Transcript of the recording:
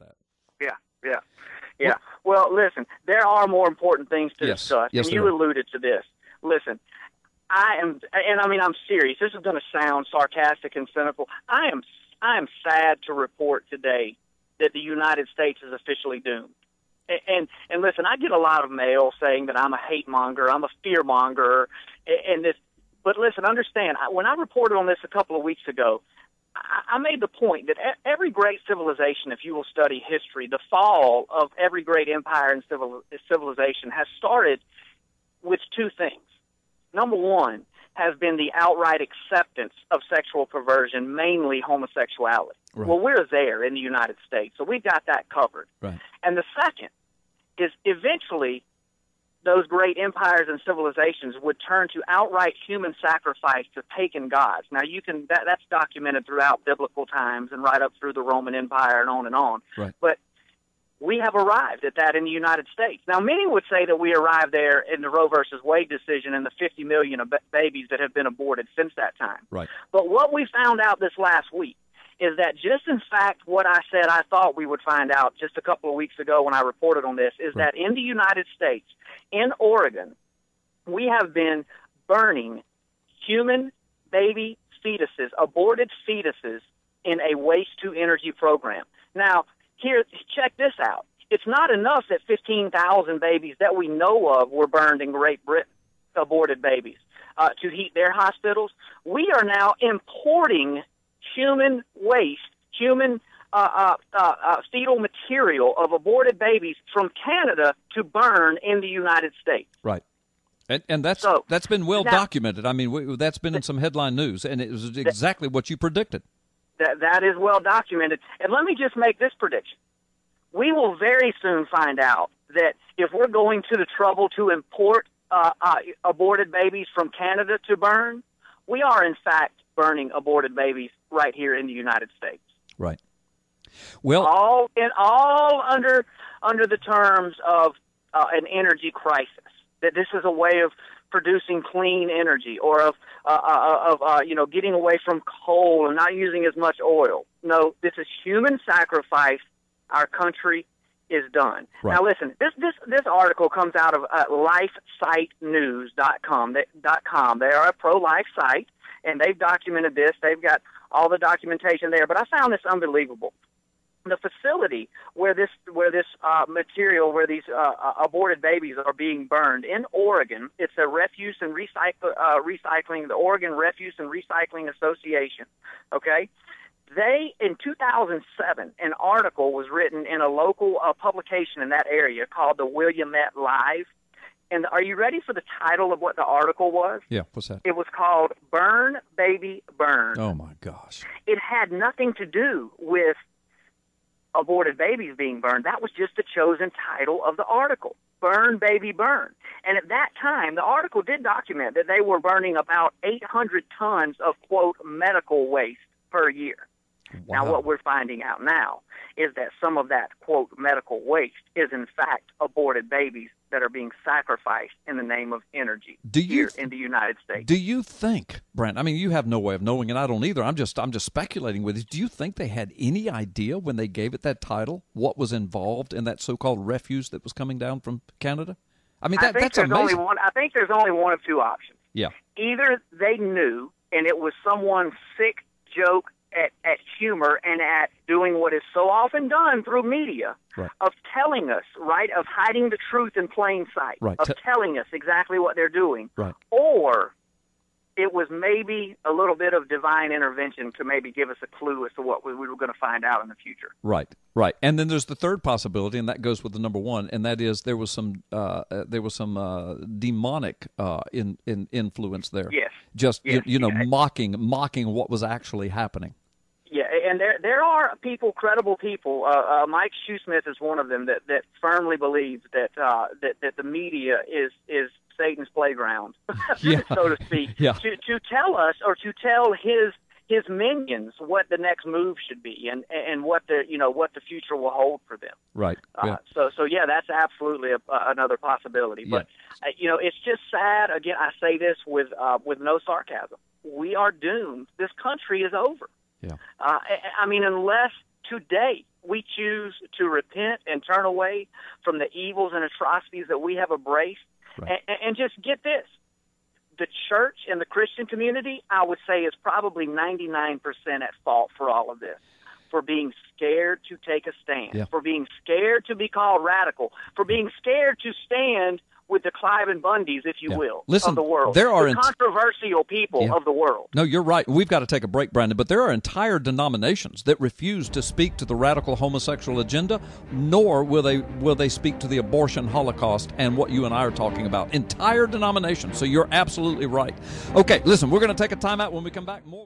that. Yeah. Well, listen, there are more important things to discuss. Yes, and you alluded to this. Listen, I am, and I mean, I'm serious. This is going to sound sarcastic and cynical. I am sad to report today that the United States is officially doomed. And listen, I get a lot of mail saying that I'm a hate monger, I'm a fear monger, and this. But listen, understand, when I reported on this a couple of weeks ago, I made the point that every great civilization, if you will study history, the fall of every great empire and civilization has started with two things. Number one has been the outright acceptance of sexual perversion, mainly homosexuality. Right. Well, we're there in the United States, so we've got that covered. Right. And the second is eventually those great empires and civilizations would turn to outright human sacrifice to pagan gods. Now, you can that's documented throughout biblical times and right up through the Roman Empire and on. Right. But we have arrived at that in the United States. Now, many would say that we arrived there in the Roe versus Wade decision and the 50 million babies that have been aborted since that time. Right. But what we found out this last week is that just in fact what I said I thought we would find out just a couple of weeks ago when I reported on this is that in the United States, in Oregon, we have been burning human baby fetuses, aborted fetuses, in a waste-to-energy program. Now, here, check this out. It's not enough that 15,000 babies that we know of were burned in Great Britain, aborted babies, to heat their hospitals. We are now importing human waste, human fetal material of aborted babies from Canada to burn in the United States. Right. And that's been well documented. I mean, that's been in some headline news, and it was exactly what you predicted. That is well documented. And let me just make this prediction. We will very soon find out that if we're going to the trouble to import aborted babies from Canada to burn, we are, in fact, burning aborted babies right here in the United States. Right. Well, all under the terms of an energy crisis. That this is a way of producing clean energy, or of getting away from coal and not using as much oil. No, this is human sacrifice. Our country is done. Right. Now, listen. This article comes out of LifeSiteNews.com. They are a pro-life site, and they've documented this. They've got all the documentation there. But I found this unbelievable. The facility where these aborted babies are being burned in Oregon, it's a the Oregon Refuse and Recycling Association. Okay, they in 2007 an article was written in a local publication in that area called the Willamette Live. And are you ready for the title of what the article was? Yeah, what's that? It was called "Burn, Baby, Burn." Oh my gosh! It had nothing to do with aborted babies being burned. That was just the chosen title of the article, "Burn, Baby, Burn." And at that time, the article did document that they were burning about 800 tons of, quote, medical waste per year. Wow. Now, what we're finding out now is that some of that, quote, medical waste is, in fact, aborted babies that are being sacrificed in the name of energy here in the United States. Do you think, Brent, I mean, you have no way of knowing, and I don't either. I'm just speculating with you. Do you think they had any idea when they gave it that title what was involved in that so-called refuse that was coming down from Canada? I mean, that's amazing. I think there's only one of two options. Yeah. Either they knew, and it was someone's sick joke at humor and at doing what is so often done through media, right, of telling us, right, of hiding the truth in plain sight, right, of telling us exactly what they're doing. Right. Or it was maybe a little bit of divine intervention to maybe give us a clue as to what we were going to find out in the future. Right. And then there's the third possibility, and that goes with the number one, and that is there was some demonic influence there. Yes. Just, yes, you know, mocking what was actually happening. Yeah, and there are people, credible people. Mike Shoesmith is one of them that firmly believes that the media is Satan's playground, so to speak, to tell us or to tell his minions what the next move should be and what the future will hold for them. Right. Yeah. So that's absolutely another possibility. Yeah. But it's just sad. Again, I say this with no sarcasm. We are doomed. This country is over. Yeah. I mean, unless today we choose to repent and turn away from the evils and atrocities that we have embraced. Right. And just get this, the church and the Christian community, I would say, is probably 99% at fault for all of this, for being scared to take a stand, yeah. for being scared to be called radical, for being scared to stand with the Cliven Bundys, if you yeah. will, listen, of the world. There are controversial people yeah. of the world. No, you're right. We've got to take a break, Brandon, but there are entire denominations that refuse to speak to the radical homosexual agenda, nor will they speak to the abortion holocaust and what you and I are talking about. Entire denominations. So you're absolutely right. Okay, listen, we're going to take a time out. When we come back, more.